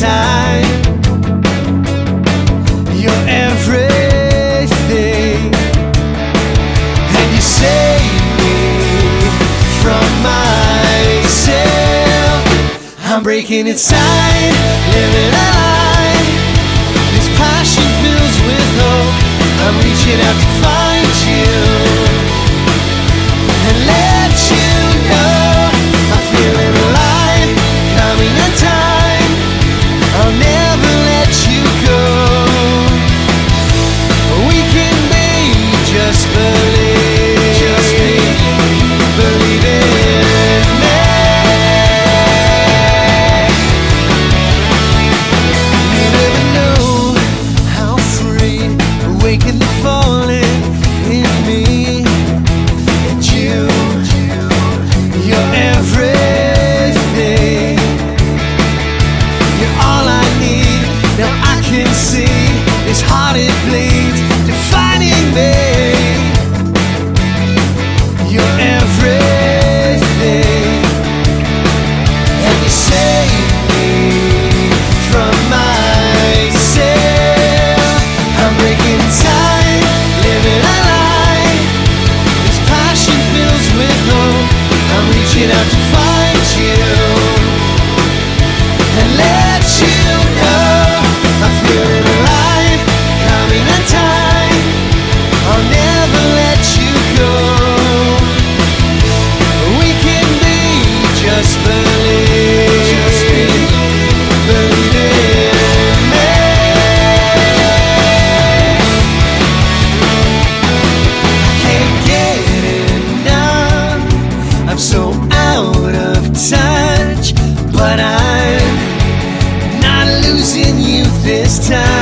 time. You're everything, and you save me from myself. I'm breaking inside, living a lie. This passion fills with hope. I'm reaching out to find you and let you know I'm feeling alive, coming in time. I'll never let you go. We can be just believe in me. You never know how free awaken the falling in me. And you're everything. You're all I need. Now I can see this heart it bleeds, defining me. You're everything, and you save me from myself. I'm breaking inside, living a lie. This passion fills with hope. I'm reaching out to find you and let you know I'm feeling alive, coming in time. I'll never let you go. We can be just believe in me. I can't get enough. I'm so out of touch, but I'm not losing you this time.